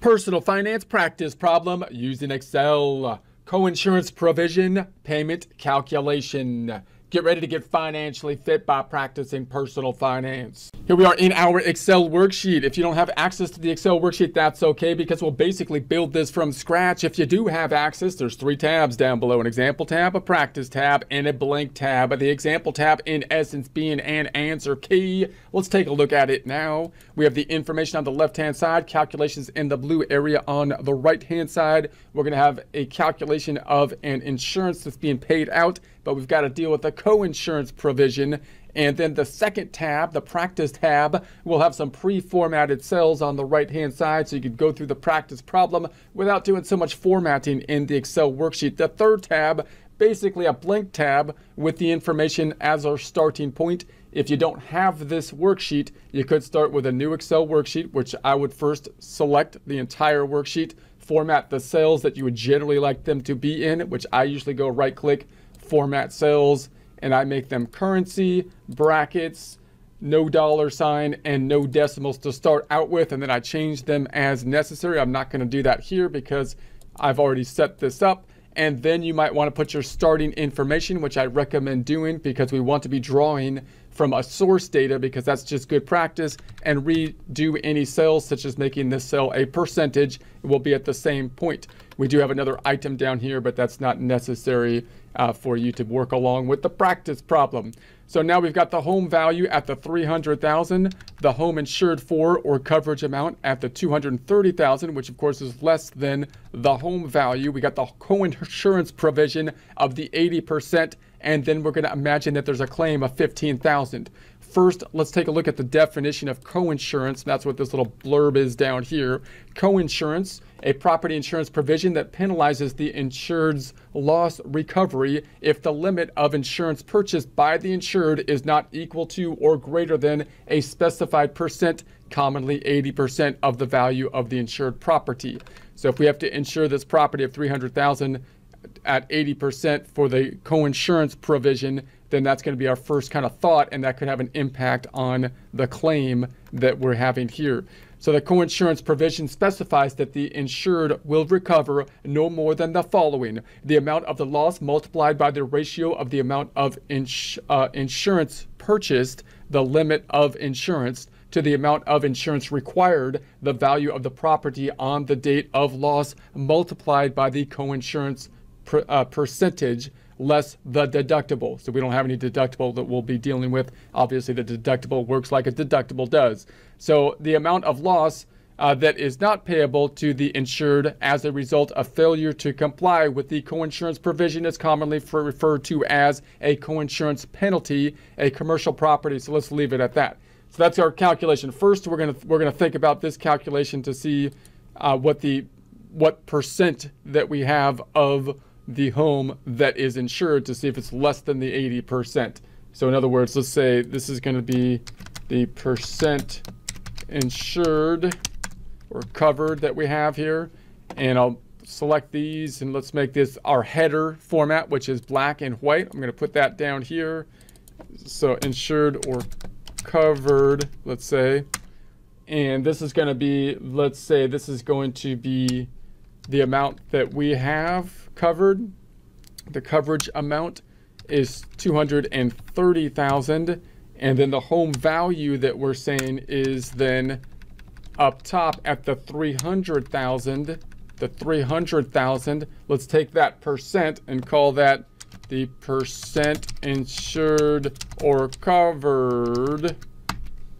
Personal finance practice problem using Excel. Coinsurance provision payment calculation. Get ready to get financially fit by practicing personal finance. Here we are in our Excel worksheet. If you don't have access to the Excel worksheet, that's okay, because we'll basically build this from scratch. If you do have access, there's three tabs down below: an example tab, a practice tab, and a blank tab. The example tab, in essence, being an answer key. Let's take a look at it now. We have the information on the left-hand side, calculations in the blue area on the right-hand side. We're gonna have a calculation of an insurance that's being paid out, but we've got to deal with the coinsurance provision. And then the second tab, the practice tab, will have some pre-formatted cells on the right-hand side, so you can go through the practice problem without doing so much formatting in the Excel worksheet. The third tab, basically a blank tab with the information as our starting point. If you don't have this worksheet, you could start with a new Excel worksheet, which I would first select the entire worksheet, format the cells that you would generally like them to be in, which I usually go right-click, format cells, and I make them currency, brackets, no dollar sign, and no decimals to start out with, and then I change them as necessary. I'm not going to do that here because I've already set this up. And then you might want to put your starting information, which I recommend doing because we want to be drawing from a source data, because that's just good practice, and redo any cells, such as making this cell a percentage. It will be at the same point. We do have another item down here, but that's not necessary for you to work along with the practice problem. So now we've got the home value at the $300,000, the home insured for or coverage amount at the $230,000, which of course is less than the home value. We got the coinsurance provision of the 80%, and then we're going to imagine that there's a claim of $15,000. First, let's take a look at the definition of coinsurance. That's what this little blurb is down here. Coinsurance, a property insurance provision that penalizes the insured's loss recovery if the limit of insurance purchased by the insured is not equal to or greater than a specified percent, commonly 80% of the value of the insured property. So if we have to insure this property of $300,000 at 80% for the coinsurance provision, then that's going to be our first kind of thought, and that could have an impact on the claim that we're having here. So the coinsurance provision specifies that the insured will recover no more than the following: the amount of the loss multiplied by the ratio of the amount of insurance purchased, the limit of insurance, to the amount of insurance required, the value of the property on the date of loss multiplied by the coinsurance percentage, less the deductible. So we don't have any deductible that we'll be dealing with. Obviously, the deductible works like a deductible does. So the amount of loss that is not payable to the insured as a result of failure to comply with the coinsurance provision is commonly referred to as a coinsurance penalty, a commercial property. So let's leave it at that. So that's our calculation. First, we're gonna think about this calculation to see what percent that we have of the home that is insured, to see if it's less than the 80%. So in other words, let's say this is going to be the percent insured or covered that we have here, and I'll select these, and let's make this our header format, which is black and white. I'm going to put that down here. So insured or covered, let's say, and this is going to be, let's say this is going to be the amount that we have covered. The coverage amount is $230,000, and then the home value that we're saying is then up top at the $300,000. The $300,000, let's take that percent and call that the percent insured or covered,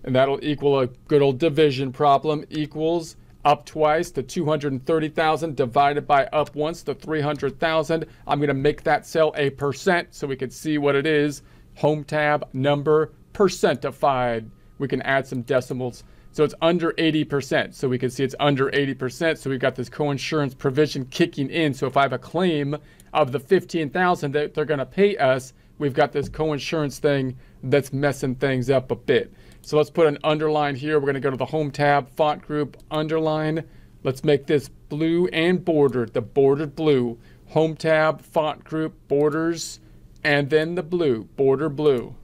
and that'll equal a good old division problem. Equals up twice, the 230,000 divided by up once, the 300,000. I'm going to make that cell a percent so we can see what it is. Home tab, number, percentified. We can add some decimals. So it's under 80%. So we can see it's under 80%. So we've got this coinsurance provision kicking in. So if I have a claim of the $15,000 that they're going to pay us, we've got this coinsurance thing that's messing things up a bit. So let's put an underline here. We're going to go to the Home tab, Font Group, Underline. Let's make this blue and bordered, the bordered blue. Home tab, Font Group, Borders, and then the blue, border blue.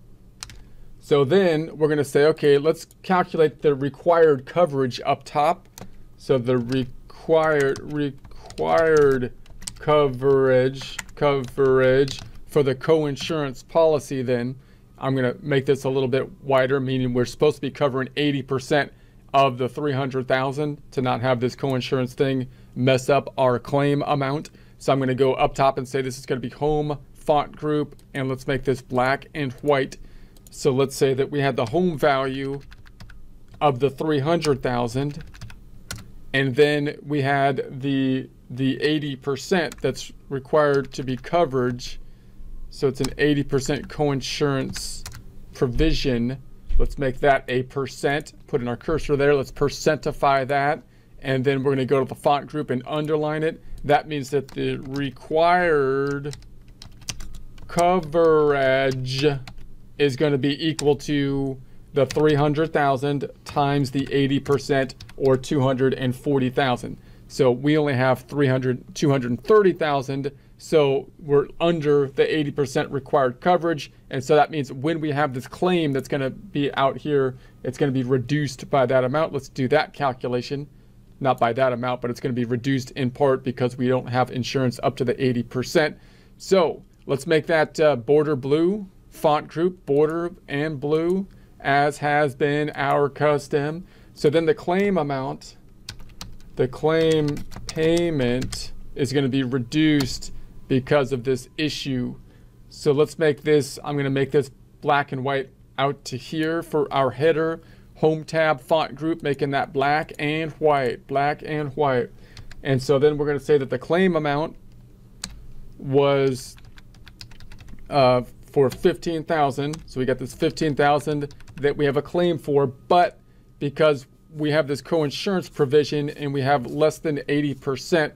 So then we're going to say, okay, let's calculate the required coverage up top. So the required coverage for the coinsurance policy, then I'm going to make this a little bit wider, meaning we're supposed to be covering 80% of the $300,000 to not have this coinsurance thing mess up our claim amount. So I'm going to go up top and say this is going to be home font group, and let's make this black and white. So let's say that we had the home value of the $300,000, and then we had the 80% that's required to be coverage. So it's an 80% coinsurance provision. Let's make that a percent. Put in our cursor there. Let's percentify that. And then we're going to go to the font group and underline it. That means that the required coverage is going to be equal to the 300,000 times the 80% or 240,000. So we only have 230,000. So we're under the 80% required coverage. And so that means when we have this claim that's going to be out here, it's going to be reduced by that amount. Let's do that calculation. Not by that amount, but it's going to be reduced in part because we don't have insurance up to the 80%. So let's make that border blue, font group, border and blue, as has been our custom. So then the claim amount, the claim payment is going to be reduced because of this issue. So let's make this, I'm going to make this black and white out to here for our header, home tab, font group, making that black and white, black and white. And so then we're going to say that the claim amount was for 15,000. So we got this 15,000 that we have a claim for, but because we have this coinsurance provision and we have less than 80%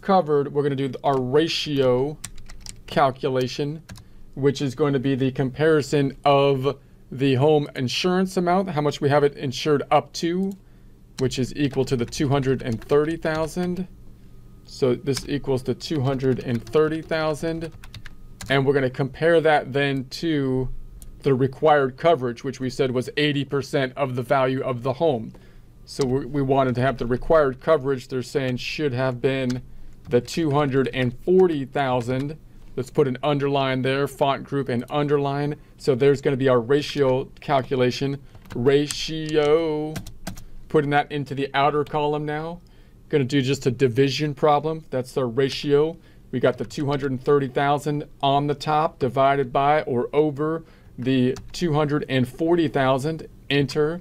covered, we're going to do our ratio calculation, which is going to be the comparison of the home insurance amount, how much we have it insured up to, which is equal to the 230,000. So this equals the 230,000. And we're going to compare that then to the required coverage, which we said was 80% of the value of the home. So we wanted to have the required coverage, they're saying should have been the 240,000. Let's put an underline there, font group and underline. So there's going to be our ratio calculation. Ratio, putting that into the outer column now. Going to do just a division problem. That's the ratio. We got the 230,000 on the top divided by or over the 240,000. Enter.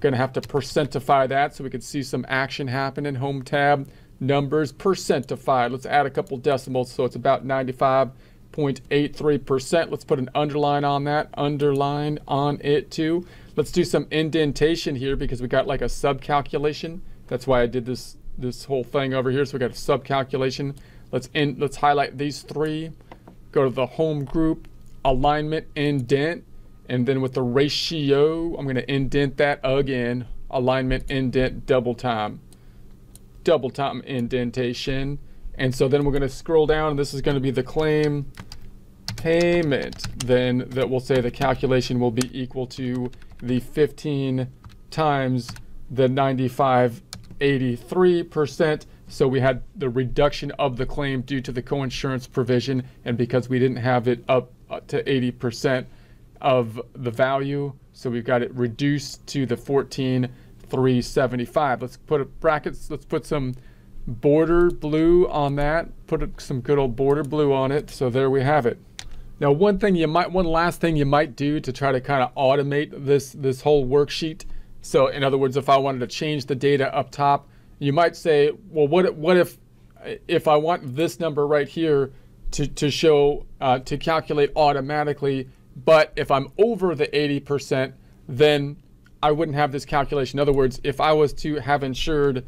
Going to have to percentify that so we can see some action happen in home tab. Numbers, percentified. Let's add a couple decimals, so it's about 95.83%. Let's put an underline on that, underline on it too. Let's do some indentation here because we got like a sub calculation. That's why I did this whole thing over here. So we got a sub calculation. Let's highlight these three. Go to the home group, alignment, indent, and then with the ratio, I'm going to indent that again. Alignment, indent, double time indentation. And so then we're going to scroll down, and this is going to be the claim payment, then that will say the calculation will be equal to the 15 times the 95.83%. So we had the reduction of the claim due to the coinsurance provision, and because we didn't have it up to 80% of the value, so we've got it reduced to the 14,375. Let's put a brackets, let's put some border blue on that, put some good old border blue on it. So there we have it. Now one last thing you might do to try to kind of automate this whole worksheet. So in other words, if I wanted to change the data up top, you might say, well, what if I want this number right here to calculate automatically, but if I'm over the 80%, then I wouldn't have this calculation. In other words, if I was to have insured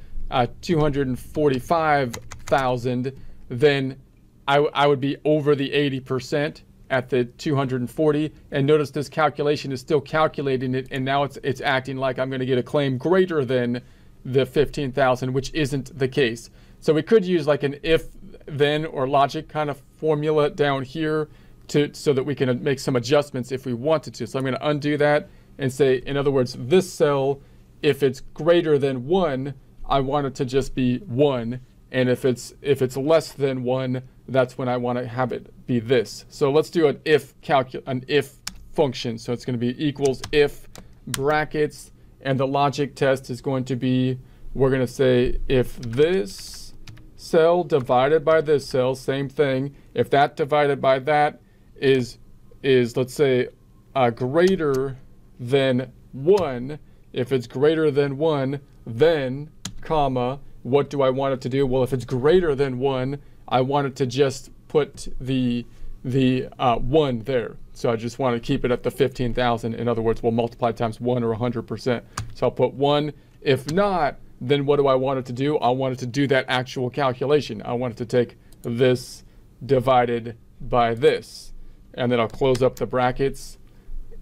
245,000, then I would be over the 80% at the 240. And notice this calculation is still calculating it, and now it's acting like I'm going to get a claim greater than the 15,000, which isn't the case. So we could use like an if then or logic kind of formula down here so that we can make some adjustments if we wanted to. So I'm going to undo that and say, in other words, this cell, if it's greater than 1, I want it to just be 1, and if it's less than 1, that's when I want to have it be this. So let's do an if function. So it's going to be equals if brackets, and the logic test is going to be, we're going to say if this cell divided by this cell, same thing, if that divided by that is let's say greater than 1, if it's greater than 1, then comma, what do I want it to do? Well, if it's greater than 1, I want it to just put the 1 there. So I just want to keep it at the 15,000. In other words, we'll multiply times 1 or 100%. So I'll put 1. If not, then what do I want it to do? I want it to do that actual calculation. I want it to take this divided by this. And then I'll close up the brackets.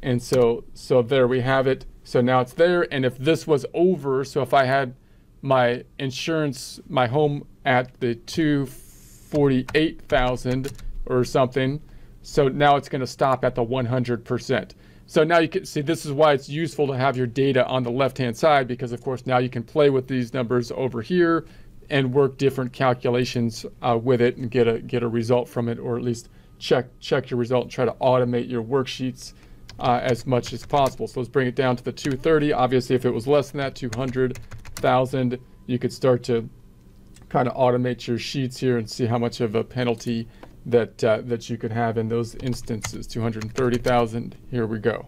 And so there we have it. So now it's there. And if this was over, so if I had my insurance, my home at the 248,000 or something, so now it's going to stop at the 100%. So now you can see, this is why it's useful to have your data on the left-hand side, because of course now you can play with these numbers over here and work different calculations with it and get a result from it, or at least check your result and try to automate your worksheets as much as possible. So let's bring it down to the 230. Obviously, if it was less than that, 200,000, you could start to kind of automate your sheets here and see how much of a penalty that you could have in those instances. 230,000, here we go.